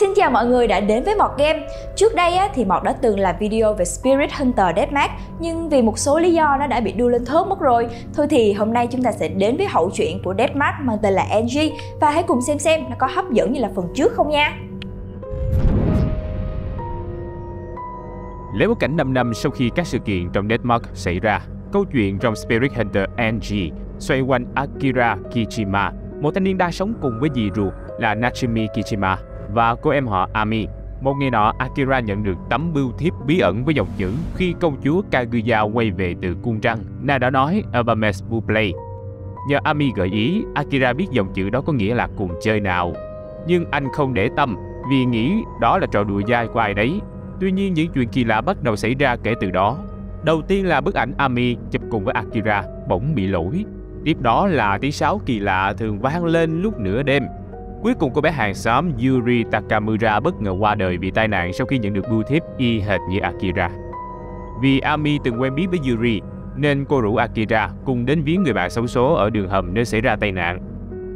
Xin chào mọi người đã đến với Mot Game. Trước đây thì Mot đã từng làm video về Spirit Hunter Deathmatch, nhưng vì một số lý do nó đã bị đưa lên thớt mất rồi. Thôi thì hôm nay chúng ta sẽ đến với hậu truyện của Deathmatch mang tên là NG, và hãy cùng xem nó có hấp dẫn như là phần trước không nha. Lấy bối cảnh 5 năm sau khi các sự kiện trong Deathmatch xảy ra, câu chuyện trong Spirit Hunter NG xoay quanh Akira Kijima, một thanh niên đang sống cùng với dì ruột là Natsumi Kijima và cô em họ Ami. Một ngày nọ, Akira nhận được tấm bưu thiếp bí ẩn với dòng chữ khi công chúa Kaguya quay về từ cung trăng, nàng đã nói Abames Buplay. Nhờ Ami gợi ý, Akira biết dòng chữ đó có nghĩa là cùng chơi nào. Nhưng anh không để tâm vì nghĩ đó là trò đùa dai của ai đấy. Tuy nhiên, những chuyện kỳ lạ bắt đầu xảy ra kể từ đó. Đầu tiên là bức ảnh Ami chụp cùng với Akira bỗng bị lỗi. Tiếp đó là tiếng sáo kỳ lạ thường vang lên lúc nửa đêm. Cuối cùng, cô bé hàng xóm Yuri Takamura bất ngờ qua đời vì tai nạn sau khi nhận được bưu thiếp y hệt như Akira. Vì Ami từng quen biết với Yuri, nên cô rủ Akira cùng đến viếng người bạn xấu số ở đường hầm nơi xảy ra tai nạn.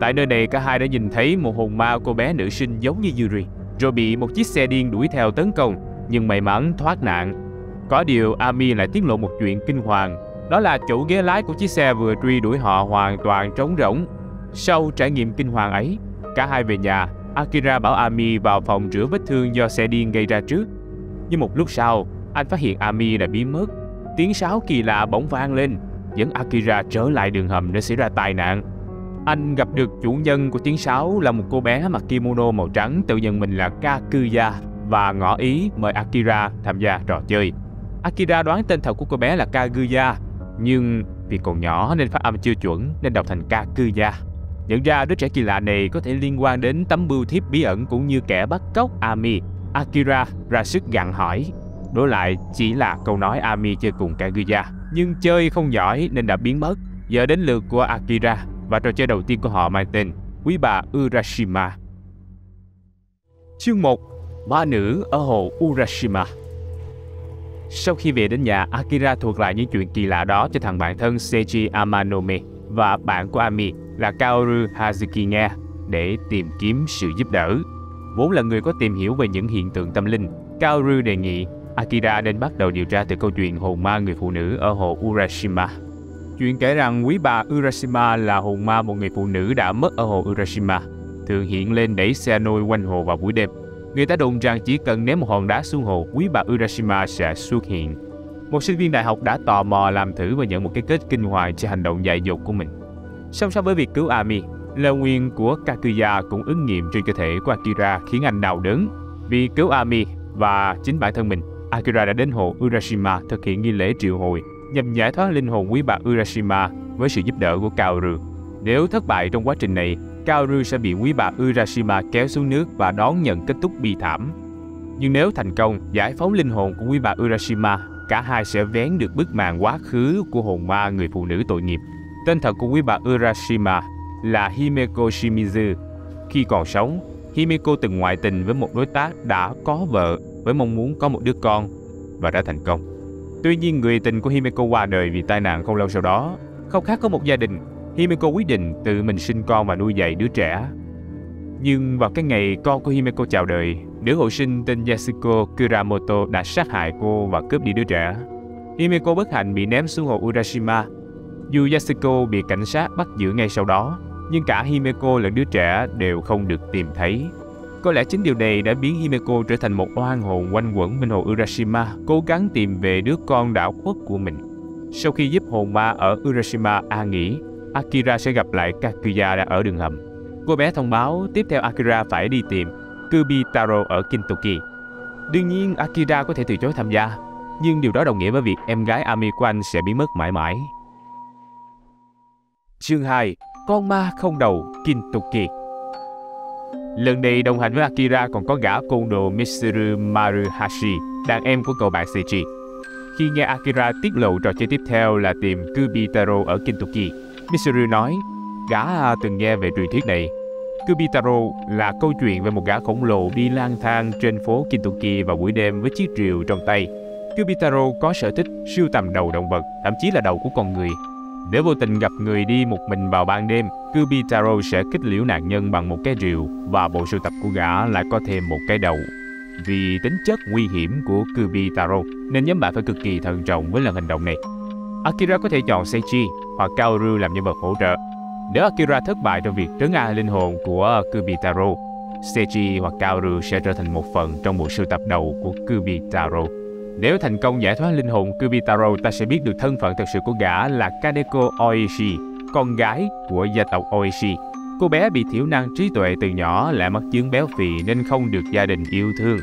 Tại nơi này, cả hai đã nhìn thấy một hồn ma cô bé nữ sinh giống như Yuri, rồi bị một chiếc xe điên đuổi theo tấn công, nhưng may mắn thoát nạn. Có điều, Ami lại tiết lộ một chuyện kinh hoàng, đó là chủ ghế lái của chiếc xe vừa truy đuổi họ hoàn toàn trống rỗng. Sau trải nghiệm kinh hoàng ấy, cả hai về nhà. Akira bảo Ami vào phòng rửa vết thương do xe điên gây ra trước. Nhưng một lúc sau, anh phát hiện Ami đã biến mất. Tiếng sáo kỳ lạ bỗng vang lên, dẫn Akira trở lại đường hầm nơi xảy ra tai nạn. Anh gặp được chủ nhân của tiếng sáo là một cô bé mặc kimono màu trắng tự nhận mình là Kaguya và ngỏ ý mời Akira tham gia trò chơi. Akira đoán tên thật của cô bé là Kaguya, nhưng vì còn nhỏ nên phát âm chưa chuẩn nên đọc thành Kaguya. Nhận ra đứa trẻ kỳ lạ này có thể liên quan đến tấm bưu thiếp bí ẩn cũng như kẻ bắt cóc Ami, Akira ra sức gặng hỏi. Đổi lại chỉ là câu nói Ami chơi cùng Kaguya, nhưng chơi không giỏi nên đã biến mất. Giờ đến lượt của Akira và trò chơi đầu tiên của họ mang tên Quý bà Urashima. Chương 1: Ma nữ ở hồ Urashima. Sau khi về đến nhà, Akira thuật lại những chuyện kỳ lạ đó cho thằng bạn thân Seiji Amanomi và bạn của Ami là Kaoru Hazuki nghe để tìm kiếm sự giúp đỡ. Vốn là người có tìm hiểu về những hiện tượng tâm linh, Kaoru đề nghị Akira nên bắt đầu điều tra từ câu chuyện hồn ma người phụ nữ ở hồ Urashima. Chuyện kể rằng quý bà Urashima là hồn ma một người phụ nữ đã mất ở hồ Urashima, thường hiện lên đẩy xe nôi quanh hồ vào buổi đêm. Người ta đồn rằng chỉ cần ném một hòn đá xuống hồ, quý bà Urashima sẽ xuất hiện. Một sinh viên đại học đã tò mò làm thử và nhận một cái kết kinh hoàng cho hành động dại dột của mình. Song song với việc cứu Ami, lời nguyền của Kaguya cũng ứng nghiệm trên cơ thể của Akira khiến anh đau đớn. Vì cứu Ami và chính bản thân mình, Akira đã đến hồ Urashima thực hiện nghi lễ triệu hồi nhằm giải thoát linh hồn quý bà Urashima với sự giúp đỡ của Kaoru. Nếu thất bại trong quá trình này, Kaoru sẽ bị quý bà Urashima kéo xuống nước và đón nhận kết thúc bi thảm. Nhưng nếu thành công, giải phóng linh hồn của quý bà Urashima, cả hai sẽ vén được bức màn quá khứ của hồn ma người phụ nữ tội nghiệp. Tên thật của quý bà Urashima là Himeko Shimizu. Khi còn sống, Himeko từng ngoại tình với một đối tác đã có vợ với mong muốn có một đứa con và đã thành công. Tuy nhiên, người tình của Himeko qua đời vì tai nạn không lâu sau đó. Khao khát có một gia đình, Himeko quyết định tự mình sinh con và nuôi dạy đứa trẻ. Nhưng vào cái ngày con của Himeko chào đời, nữ hộ sinh tên Yasuko Kuramoto đã sát hại cô và cướp đi đứa trẻ. Himeko bất hạnh bị ném xuống hồ Urashima. Dù Yasuko bị cảnh sát bắt giữ ngay sau đó, nhưng cả Himeko lẫn đứa trẻ đều không được tìm thấy. Có lẽ chính điều này đã biến Himeko trở thành một oan hồn quanh quẩn bên hồ Urashima, cố gắng tìm về đứa con đã khuất của mình. Sau khi giúp hồn ma ở Urashima an nghỉ, Akira sẽ gặp lại Kaguya đã ở đường hầm. Cô bé thông báo tiếp theo Akira phải đi tìm Kubitaro ở Kintoki. Đương nhiên, Akira có thể từ chối tham gia, nhưng điều đó đồng nghĩa với việc em gái Ami của anh sẽ biến mất mãi mãi. Chương 2: Con ma không đầu Kintoki. Lần này đồng hành với Akira còn có gã côn đồ Mitsuru Maruhashi, đàn em của cậu bạn Seiji. Khi nghe Akira tiết lộ trò chơi tiếp theo là tìm Kubitaro ở Kintoki, Mitsuru nói, gã từng nghe về truyền thuyết này. Kubitaro là câu chuyện về một gã khổng lồ đi lang thang trên phố Kintoki vào buổi đêm với chiếc rìu trong tay. Kubitaro có sở thích sưu tầm đầu động vật, thậm chí là đầu của con người. Nếu vô tình gặp người đi một mình vào ban đêm, Kubitaro sẽ kích liễu nạn nhân bằng một cái rìu và bộ sưu tập của gã lại có thêm một cái đầu. Vì tính chất nguy hiểm của Kubitaro nên nhóm bạn phải cực kỳ thận trọng với lần hành động này. Akira có thể chọn Seiji hoặc Kaoru làm nhân vật hỗ trợ. Nếu Akira thất bại trong việc trấn an linh hồn của Kubitaro, Seiji hoặc Kaoru sẽ trở thành một phần trong bộ sưu tập đầu của Kubitaro. Nếu thành công giải thoát linh hồn Kubitaro, ta sẽ biết được thân phận thật sự của gã là Kaneko Oishi, con gái của gia tộc Oishi. Cô bé bị thiểu năng trí tuệ từ nhỏ, lại mắc chứng béo phì nên không được gia đình yêu thương.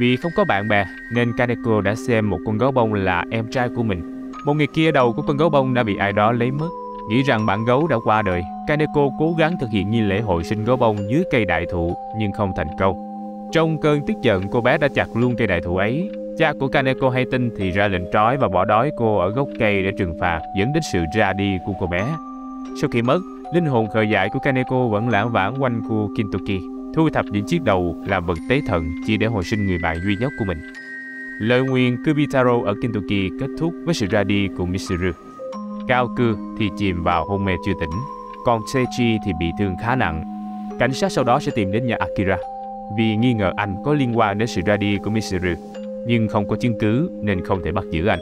Vì không có bạn bè nên Kaneko đã xem một con gấu bông là em trai của mình. Một ngày kia, đầu của con gấu bông đã bị ai đó lấy mất. Nghĩ rằng bạn gấu đã qua đời, Kaneko cố gắng thực hiện nghi lễ hồi sinh gấu bông dưới cây đại thụ nhưng không thành công. Trong cơn tức giận, cô bé đã chặt luôn cây đại thụ ấy. Cha của Kaneko hay tin thì ra lệnh trói và bỏ đói cô ở gốc cây để trừng phạt, dẫn đến sự ra đi của cô bé. Sau khi mất, linh hồn khờ dại của Kaneko vẫn lãng vãng quanh khu Kintoki, thu thập những chiếc đầu làm vật tế thần chỉ để hồi sinh người bạn duy nhất của mình. Lời nguyền Kubitaro ở Kintoki kết thúc với sự ra đi của Mitsuru. Kaoru thì chìm vào hôn mê chưa tỉnh, còn Seiji thì bị thương khá nặng. Cảnh sát sau đó sẽ tìm đến nhà Akira vì nghi ngờ anh có liên quan đến sự ra đi của Mitsuru, nhưng không có chứng cứ nên không thể bắt giữ anh.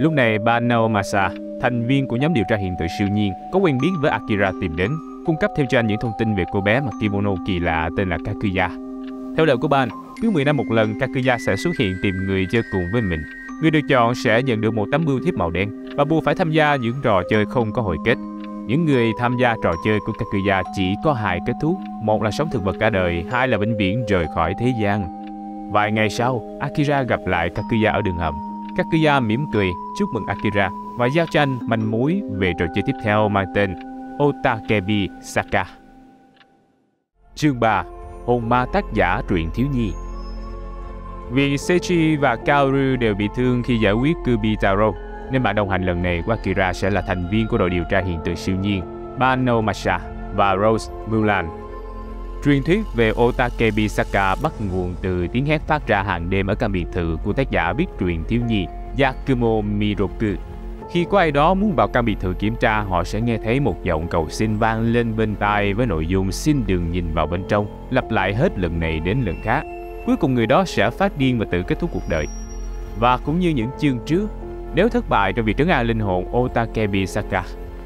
Lúc này, Bano Naomasa, thành viên của nhóm điều tra hiện tượng siêu nhiên, có quen biết với Akira tìm đến, cung cấp theo cho anh những thông tin về cô bé mặc kimono kỳ lạ tên là Kaguya. Theo lời của Ban, cứ 10 năm một lần Kaguya sẽ xuất hiện tìm người chơi cùng với mình. Người được chọn sẽ nhận được một tấm bưu thiếp màu đen và buộc phải tham gia những trò chơi không có hồi kết. Những người tham gia trò chơi của Kaguya chỉ có 2 kết thúc, một là sống thực vật cả đời, 2 là vĩnh viễn rời khỏi thế gian. Vài ngày sau, Akira gặp lại Kaguya ở đường hầm. Kaguya mỉm cười chúc mừng Akira và giao cho anh manh mối về trò chơi tiếp theo mang tên Otakebi Saka. Chương 3: Hồn ma tác giả truyện thiếu nhi. Vì Seiji và Kaoru đều bị thương khi giải quyết Kubitaro, nên bạn đồng hành lần này của Akira sẽ là thành viên của đội điều tra hiện tượng siêu nhiên Bano Naomasa và Rose Mulan. Truyền thuyết về Otakebi Saka bắt nguồn từ tiếng hét phát ra hàng đêm ở căn biệt thự của tác giả viết truyện thiếu nhi Yakumo Miroku. Khi có ai đó muốn vào căn biệt thự kiểm tra, họ sẽ nghe thấy một giọng cầu xin vang lên bên tai với nội dung xin đừng nhìn vào bên trong, lặp lại hết lần này đến lần khác. Cuối cùng người đó sẽ phát điên và tự kết thúc cuộc đời. Và cũng như những chương trước, nếu thất bại trong việc trấn an linh hồn Otakebi Saka,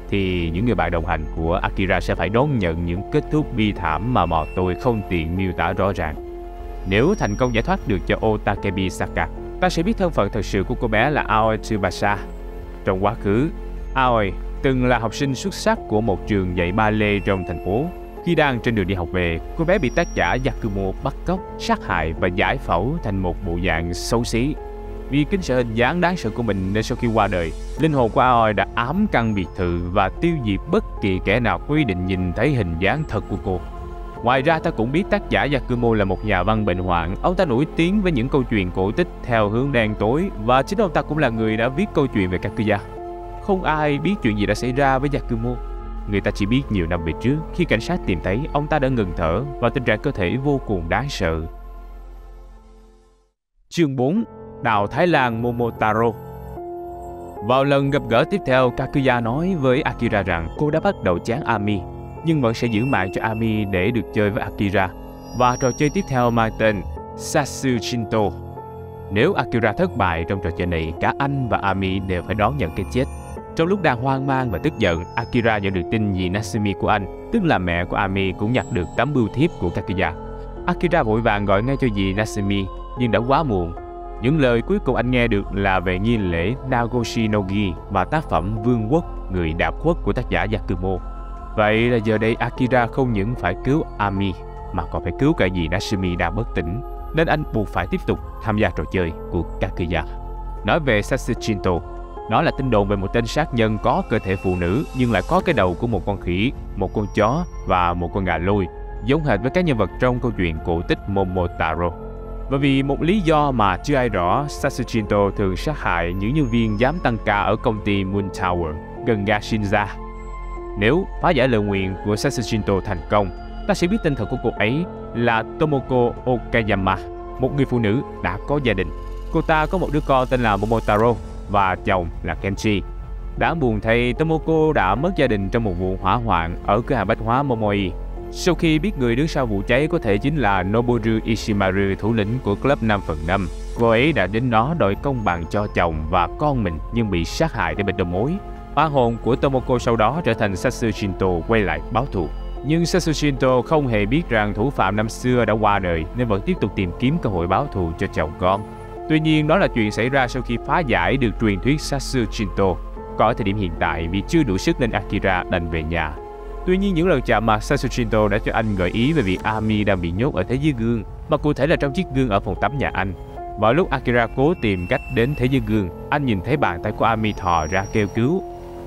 thì những người bạn đồng hành của Akira sẽ phải đón nhận những kết thúc bi thảm mà bọn tôi không tiện miêu tả rõ ràng. Nếu thành công giải thoát được cho Otakebi Saka, ta sẽ biết thân phận thật sự của cô bé là Aoi Tsubasa. Trong quá khứ, Aoi từng là học sinh xuất sắc của một trường dạy ballet trong thành phố. Khi đang trên đường đi học về, cô bé bị tác giả Yakumo bắt cóc, sát hại và giải phẫu thành một bộ dạng xấu xí. Vì kính sợ hình dáng đáng sợ của mình nên sau khi qua đời, linh hồn của Aoi đã ám căn biệt thự và tiêu diệt bất kỳ kẻ nào có ý định nhìn thấy hình dáng thật của cô. Ngoài ra, ta cũng biết tác giả Yakumo là một nhà văn bệnh hoạn. Ông ta nổi tiếng với những câu chuyện cổ tích theo hướng đen tối và chính ông ta cũng là người đã viết câu chuyện về Kaguya. Không ai biết chuyện gì đã xảy ra với Yakumo. Người ta chỉ biết nhiều năm về trước, khi cảnh sát tìm thấy, ông ta đã ngừng thở và tình trạng cơ thể vô cùng đáng sợ. Chương 4: Đào Thái Lan Momotaro. Vào lần gặp gỡ tiếp theo, Kaguya nói với Akira rằng cô đã bắt đầu chán Ami, nhưng vẫn sẽ giữ mạng cho Ami để được chơi với Akira. Và trò chơi tiếp theo mang tên Satsujinto. Nếu Akira thất bại trong trò chơi này, cả anh và Ami đều phải đón nhận cái chết. Trong lúc đang hoang mang và tức giận, Akira nhận được tin dì Natsumi của anh, tức là mẹ của Ami, cũng nhặt được tấm bưu thiếp của Kaguya. Akira vội vàng gọi ngay cho dì Natsumi, nhưng đã quá muộn. Những lời cuối cùng anh nghe được là về nghi lễ Nagoshi no Gi và tác phẩm Vương quốc người đạp quốc của tác giả Yakumo. Vậy là giờ đây Akira không những phải cứu Ami mà còn phải cứu cả dì Natsumi đang bất tỉnh, nên anh buộc phải tiếp tục tham gia trò chơi của Kaguya. Nói về Satsujinto, nó là tin đồn về một tên sát nhân có cơ thể phụ nữ nhưng lại có cái đầu của một con khỉ, một con chó và một con gà lôi, giống hệt với các nhân vật trong câu chuyện cổ tích Momotaro. Và vì một lý do mà chưa ai rõ, Satsujinto thường sát hại những nhân viên dám tăng ca ở công ty Moon Tower gần Gashinza. Nếu phá giải lời nguyền của Satsujinto thành công, ta sẽ biết tên thật của cô ấy là Tomoko Okayama, một người phụ nữ đã có gia đình. Cô ta có một đứa con tên là Momotaro và chồng là Kenshi. Đáng buồn thay, Tomoko đã mất gia đình trong một vụ hỏa hoạn ở cửa hàng bách hóa Momoi. Sau khi biết người đứng sau vụ cháy có thể chính là Noboru Ishimaru, thủ lĩnh của Club 5/5, cô ấy đã đến đó đòi công bằng cho chồng và con mình nhưng bị sát hại để bên đầu mối. Oan hồn của Tomoko sau đó trở thành Satsujinto quay lại báo thù. Nhưng Satsujinto không hề biết rằng thủ phạm năm xưa đã qua đời nên vẫn tiếp tục tìm kiếm cơ hội báo thù cho chồng con. Tuy nhiên đó là chuyện xảy ra sau khi phá giải được truyền thuyết Satsujinto. Có thời điểm hiện tại vì chưa đủ sức nên Akira đành về nhà. Tuy nhiên những lần chạm mặt Satsujinto đã cho anh gợi ý về việc Ami đang bị nhốt ở thế giới gương, mà cụ thể là trong chiếc gương ở phòng tắm nhà anh. Vào lúc Akira cố tìm cách đến thế giới gương, anh nhìn thấy bàn tay của Ami thò ra kêu cứu.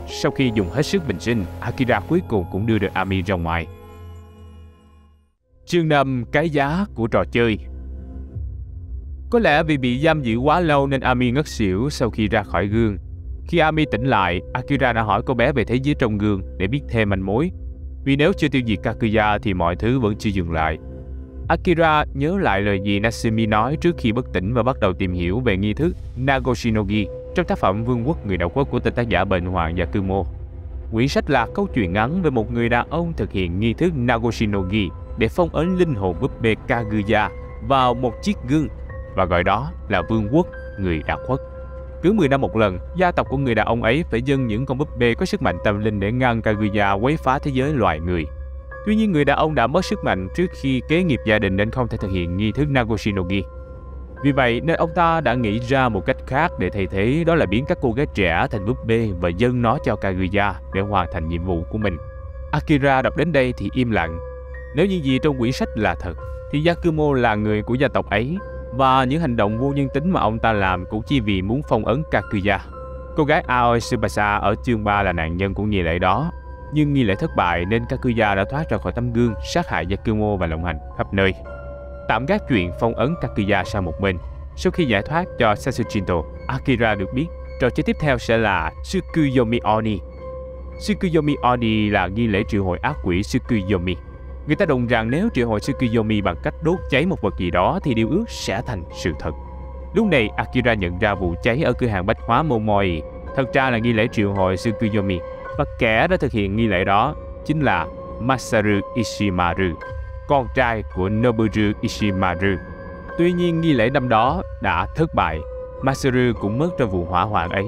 Sau khi dùng hết sức bình sinh, Akira cuối cùng cũng đưa được Ami ra ngoài. Chương 5: Cái giá của trò chơi. Có lẽ vì bị giam giữ quá lâu nên Ami ngất xỉu sau khi ra khỏi gương. Khi Ami tỉnh lại, Akira đã hỏi cô bé về thế giới trong gương để biết thêm manh mối. Vì nếu chưa tiêu diệt Kaguya thì mọi thứ vẫn chưa dừng lại. Akira nhớ lại lời gì Natsumi nói trước khi bất tỉnh và bắt đầu tìm hiểu về nghi thức Nagoshi no Gi trong tác phẩm Vương quốc người đạp quốc của tên tác giả bệnh hoạn Yakumo. Quyển sách là câu chuyện ngắn về một người đàn ông thực hiện nghi thức Nagoshi no Gi để phong ấn linh hồn búp bê Kaguya vào một chiếc gương và gọi đó là Vương quốc người đạp quốc. Cứ 10 năm một lần, gia tộc của người đàn ông ấy phải dâng những con búp bê có sức mạnh tâm linh để ngăn Kaguya quấy phá thế giới loài người. Tuy nhiên người đàn ông đã mất sức mạnh trước khi kế nghiệp gia đình nên không thể thực hiện nghi thức Nagoshi no Gi. Vì vậy nên ông ta đã nghĩ ra một cách khác để thay thế, đó là biến các cô gái trẻ thành búp bê và dâng nó cho Kaguya để hoàn thành nhiệm vụ của mình. Akira đọc đến đây thì im lặng. Nếu những gì trong quyển sách là thật thì Yakumo là người của gia tộc ấy, và những hành động vô nhân tính mà ông ta làm cũng chỉ vì muốn phong ấn Kaguya. Cô gái Aoi Tsubasa ở chương 3 là nạn nhân của nghi lễ đó. Nhưng nghi lễ thất bại nên Kaguya đã thoát ra khỏi tấm gương, sát hại Yakumo và lộng hành khắp nơi. Tạm gác chuyện phong ấn Kaguya sang một bên. Sau khi giải thoát cho Satsujinto, Akira được biết trò chơi tiếp theo sẽ là Tsukuyomi Oni. Tsukuyomi Oni là nghi lễ triệu hồi ác quỷ Tsukuyomi. Người ta đồn rằng nếu triệu hồi Tsukuyomi bằng cách đốt cháy một vật gì đó thì điều ước sẽ thành sự thật. Lúc này Akira nhận ra vụ cháy ở cửa hàng bách hóa Momoi thật ra là nghi lễ triệu hồi Tsukuyomi, và kẻ đã thực hiện nghi lễ đó chính là Masaru Ishimaru, con trai của Noboru Ishimaru. Tuy nhiên nghi lễ năm đó đã thất bại, Masaru cũng mất trong vụ hỏa hoạn ấy.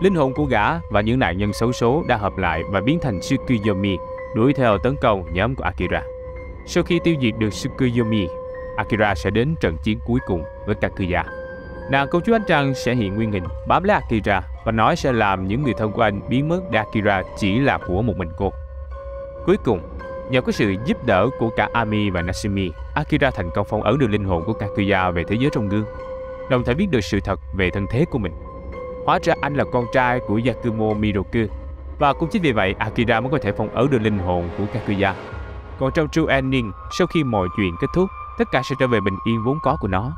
Linh hồn của gã và những nạn nhân xấu số đã hợp lại và biến thành Tsukuyomi, đuổi theo tấn công nhóm của Akira. Sau khi tiêu diệt được Tsukuyomi, Akira sẽ đến trận chiến cuối cùng với Kaguya. Nàng công chúa Ánh Trăng sẽ hiện nguyên hình, bám lấy Akira và nói sẽ làm những người thân của anh biến mất để Akira chỉ là của một mình cô. Cuối cùng, nhờ có sự giúp đỡ của cả Ami và Natsumi, Akira thành công phong ấn được linh hồn của Kaguya về thế giới trong gương, đồng thời biết được sự thật về thân thế của mình. Hóa ra anh là con trai của Yakumo Miroku, và cũng chính vì vậy Akira mới có thể phong ấn được linh hồn của Kaguya. Còn trong True Ending, sau khi mọi chuyện kết thúc, tất cả sẽ trở về bình yên vốn có của nó.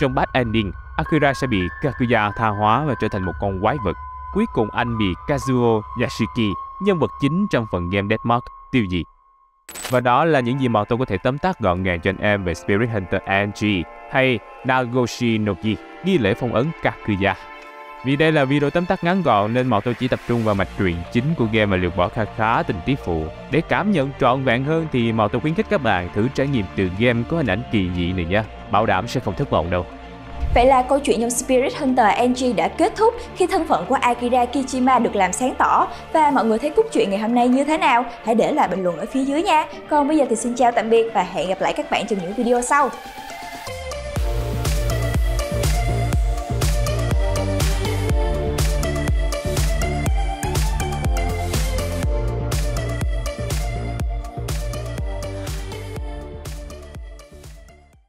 Trong Bad Ending, Akira sẽ bị Kaguya tha hóa và trở thành một con quái vật. Cuối cùng anh bị Kazuo Yashiki, nhân vật chính trong phần game Deathmark, tiêu diệt. Và đó là những gì mà tôi có thể tóm tắt gọn gàng cho anh em về Spirit Hunter NG hay Nagoshi no Gi, nghi lễ phong ấn Kaguya. Vì đây là video tóm tắt ngắn gọn nên bọn tôi chỉ tập trung vào mạch truyện chính của game và lược bỏ khá tình tiết phụ. Để cảm nhận trọn vẹn hơn thì bọn tôi khuyến khích các bạn thử trải nghiệm từ game có hình ảnh kỳ dị này nha, bảo đảm sẽ không thất vọng đâu. Vậy là câu chuyện trong Spirit Hunter NG đã kết thúc khi thân phận của Akira Kijima được làm sáng tỏ, và mọi người thấy cốt truyện ngày hôm nay như thế nào? Hãy để lại bình luận ở phía dưới nha. Còn bây giờ thì xin chào tạm biệt và hẹn gặp lại các bạn trong những video sau.